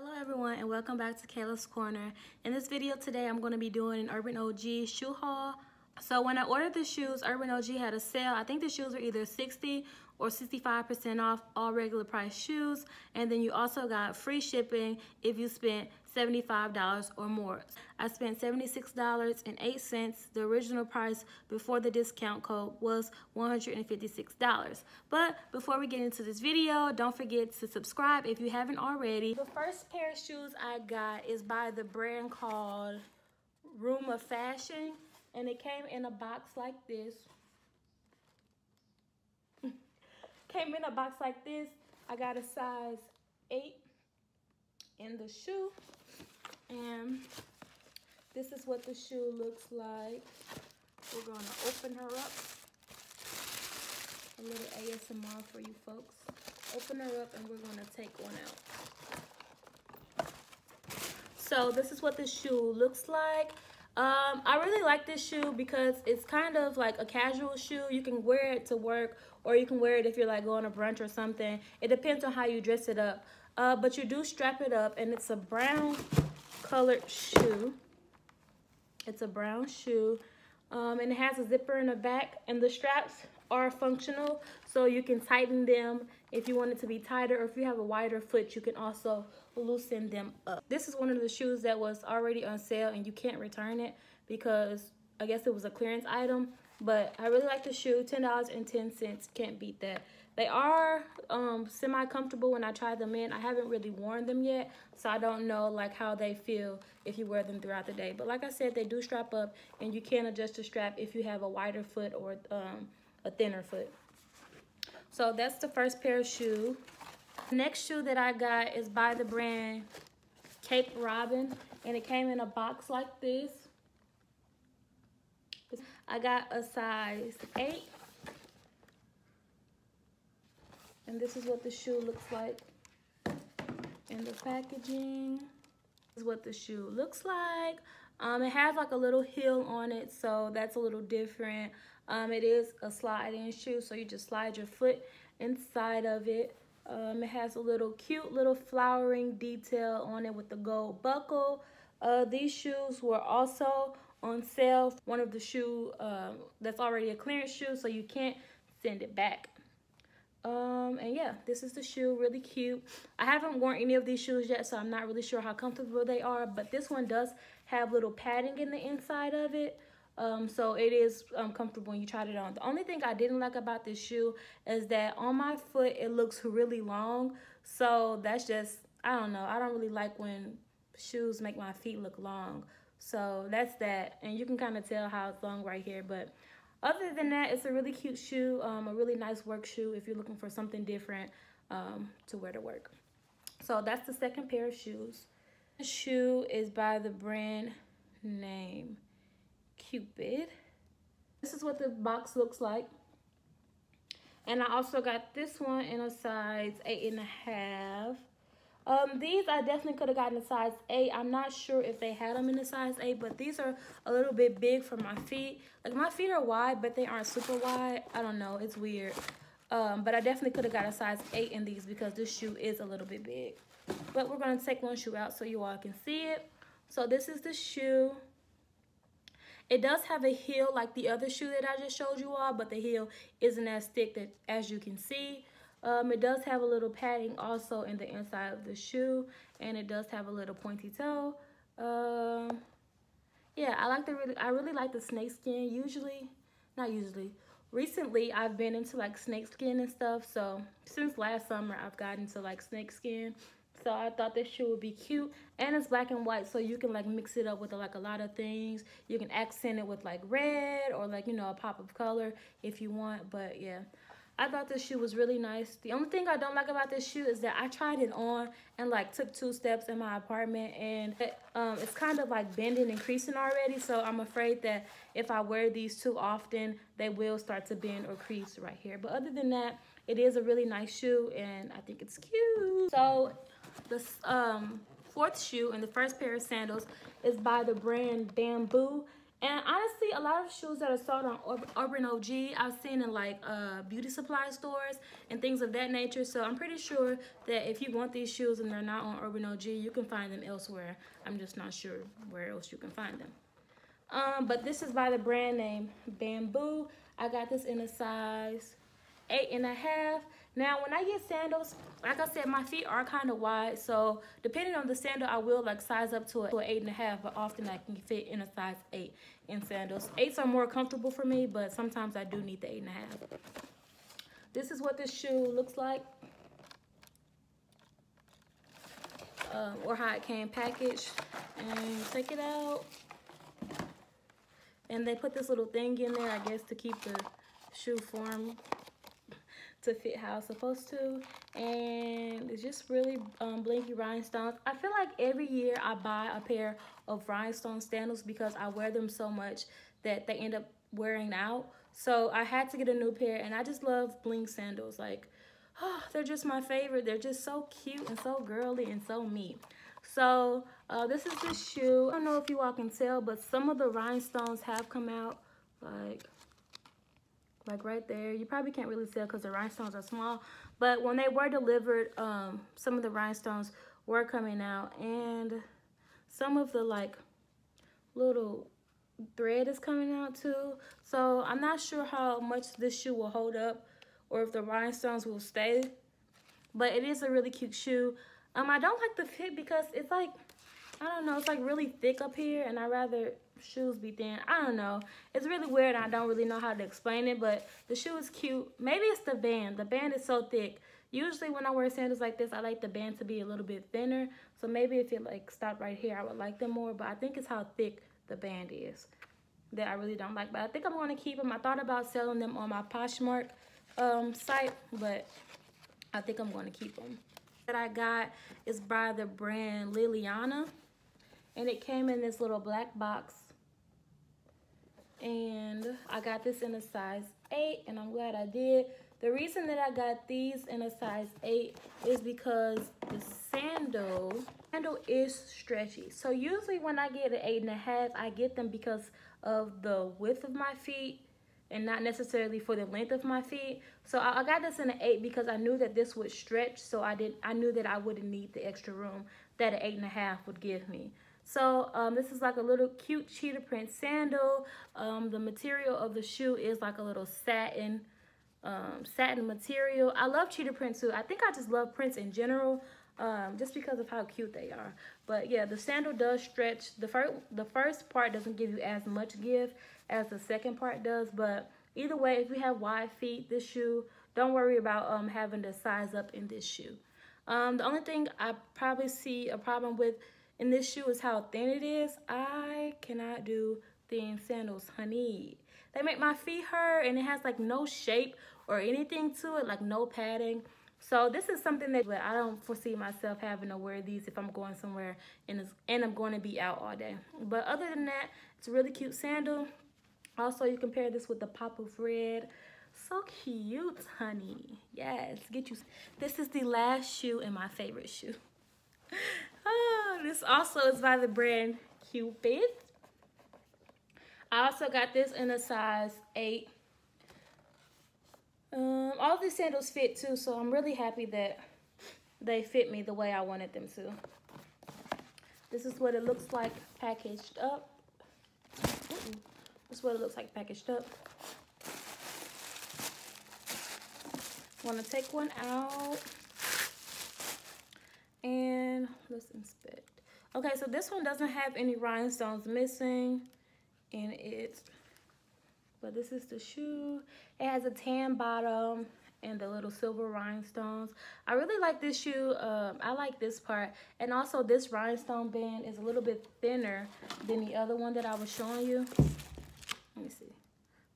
Hello everyone and welcome back to Kayla's Corner. In this video today I'm going to be doing an UrbanOG shoe haul. So when I ordered the shoes, UrbanOG had a sale. I think the shoes were either 60 or 65% off all regular price shoes, and then you also got free shipping if you spent $75 or more. I spent $76.08. The original price before the discount code was $156. But before we get into this video, don't forget to subscribe if you haven't already. The first pair of shoes I got is by the brand called Room of Fashion. And it came in a box like this. I got a size 8 in the shoe. And this is what the shoe looks like. We're going to open her up. A little ASMR for you folks. Open her up and we're going to take one out. So this is what the shoe looks like. I really like this shoe because it's kind of like a casual shoe. You can wear it to work, or you can wear it if you're like going to brunch or something. It depends on how you dress it up. But you do strap it up, and it's a brown colored shoe. And it has a zipper in the back, and the straps are functional, so you can tighten them if you want it to be tighter, or if you have a wider foot you can also loosen them up. This is one of the shoes that was already on sale and you can't return it because I guess it was a clearance item, but I really like the shoe. $10.10, can't beat that. They are semi-comfortable when I try them in. I haven't really worn them yet, so I don't know like how they feel if you wear them throughout the day. But like I said, they do strap up and you can adjust the strap if you have a wider foot or a thinner foot. So that's the first pair of shoe. The next shoe that I got is by the brand Cape Robin, and it came in a box like this. I got a size 8, and this is what the shoe looks like in the packaging. This is what the shoe looks like. It has like a little heel on it, so that's a little different. It is a slide-in shoe, so you just slide your foot inside of it. It has a little cute little flowering detail on it with the gold buckle. These shoes were also on sale. One of the shoe that's already a clearance shoe, so you can't send it back. And yeah, this is the shoe, really cute. I haven't worn any of these shoes yet, so I'm not really sure how comfortable they are, but this one does have little padding in the inside of it. So it is comfortable when you tried it on. The only thing I didn't like about this shoe is that on my foot it looks really long, so that's just, I don't know, I don't really like when shoes make my feet look long, so that's that. And you can kind of tell how it's long right here, but other than that, it's a really cute shoe, a really nice work shoe if you're looking for something different to wear to work. So that's the second pair of shoes. The shoe is by the brand name Qupid. This is what the box looks like, and I also got this one in a size 8.5. These I definitely could have gotten a size 8. I'm not sure if they had them in a size 8, but these are a little bit big for my feet. Like, my feet are wide, but they aren't super wide. I don't know, it's weird. But I definitely could have got a size 8 in these because this shoe is a little bit big. But we're going to take one shoe out so you all can see it. So this is the shoe. It does have a heel like the other shoe that I just showed you all, but the heel isn't as thick as you can see. It does have a little padding also in the inside of the shoe, and it does have a little pointy toe. Yeah, I really like the snakeskin. Recently I've been into like snakeskin and stuff, so since last summer I've gotten into like snakeskin. So I thought this shoe would be cute, and it's black and white, so you can like mix it up with like a lot of things. You can accent it with like red or like, you know, a pop of color if you want. But yeah, I thought this shoe was really nice. The only thing I don't like about this shoe is that I tried it on and like took 2 steps in my apartment, and it's kind of like bending and creasing already, so I'm afraid that if I wear these too often they will start to bend or crease right here. But other than that, it is a really nice shoe and I think it's cute. So the fourth shoe and the first pair of sandals is by the brand Bamboo, And honestly, a lot of shoes that are sold on UrbanOG, I've seen in like beauty supply stores and things of that nature. So I'm pretty sure that if you want these shoes and they're not on UrbanOG, you can find them elsewhere. I'm just not sure where else you can find them. But this is by the brand name Bamboo. I got this in a size 8.5. Now, when I get sandals, like I said, my feet are kind of wide. So depending on the sandal, I will like size up to an 8.5, but often I can fit in a size 8 in sandals. 8s are more comfortable for me, but sometimes I do need the 8.5. This is what this shoe looks like. Or how it came packaged. And take it out. And they put this little thing in there, I guess, to keep the shoe form to fit how it's supposed to. And it's just really blinky rhinestones. I feel like every year I buy a pair of rhinestone sandals because I wear them so much that they end up wearing out. So I had to get a new pair, and I just love bling sandals. Like, oh, they're just my favorite. They're just so cute and so girly and so me. So this is the shoe. I don't know if you all can tell, but some of the rhinestones have come out, like right there. You probably can't really tell because the rhinestones are small, but when they were delivered, some of the rhinestones were coming out, and some of the like little thread is coming out too. So I'm not sure how much this shoe will hold up or if the rhinestones will stay, but it is a really cute shoe. I don't like the fit because it's like, I don't know, it's like really thick up here, and I'd rather shoes be thin. I don't know. It's really weird. I don't really know how to explain it, but the shoe is cute. Maybe it's the band. The band is so thick. Usually when I wear sandals like this, I like the band to be a little bit thinner. So maybe if it like stopped right here, I would like them more, but I think it's how thick the band is that I really don't like. But I think I'm going to keep them. I thought about selling them on my Poshmark site, but I think I'm going to keep them. That I got is by the brand Liliana, and it came in this little black box, and I got this in a size 8, and I'm glad I did. The reason that I got these in a size 8 is because the sandal is stretchy. So usually when I get an 8.5, I get them because of the width of my feet and not necessarily for the length of my feet. So I got this in an 8 because I knew that this would stretch, so I knew that I wouldn't need the extra room that an 8.5 would give me. So this is like a little cute cheetah print sandal. The material of the shoe is like a little satin material. I love cheetah print too. I think I just love prints in general, just because of how cute they are. But yeah, the sandal does stretch. The first part doesn't give you as much give as the second part does, but either way, if you have wide feet, this shoe, don't worry about having to size up in this shoe. The only thing I probably see a problem with in this shoe is how thin it is. I cannot do thin sandals, honey. They make my feet hurt, and it has like no shape or anything to it, like no padding. So this is something that I don't foresee myself having to wear these if I'm going somewhere and I'm going to be out all day. But other than that, it's a really cute sandal. Also, you can pair this with the pop of red. So cute, honey. Yes, get you. This is the last shoe and my favorite shoe. Oh, this also is by the brand Qupid. I also got this in a size 8. All these sandals fit too, so I'm really happy that they fit me the way I wanted them to. This is what it looks like packaged up. This is what it looks like packaged up. Want to take one out and let's inspect. Okay, so this one doesn't have any rhinestones missing in it, but this is the shoe. It has a tan bottom and the little silver rhinestones. I really like this shoe. I like this part, and also this rhinestone band is a little bit thinner than the other one that I was showing you. Let me see.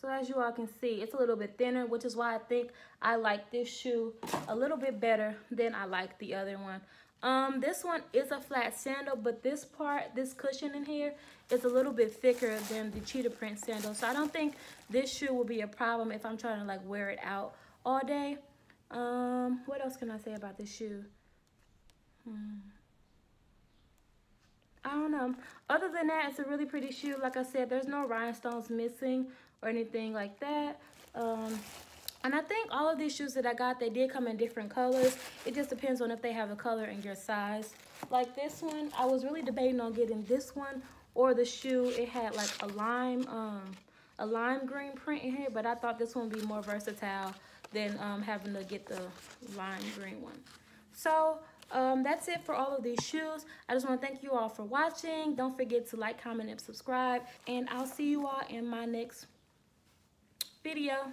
So as you all can see, it's a little bit thinner, which is why I think I like this shoe a little bit better than I like the other one. This one is a flat sandal, but this part, this cushion in here, is a little bit thicker than the cheetah print sandal. So I don't think this shoe will be a problem if I'm trying to like wear it out all day. What else can I say about this shoe? I don't know. Other than that, it's a really pretty shoe. Like I said, there's no rhinestones missing or anything like that. And I think all of these shoes that I got, they did come in different colors. It just depends on if they have a color and your size. Like this one, I was really debating on getting this one or the shoe. It had like a lime green print in here, but I thought this one would be more versatile than having to get the lime green one. So that's it for all of these shoes. I just want to thank you all for watching. Don't forget to like, comment, and subscribe. And I'll see you all in my next video.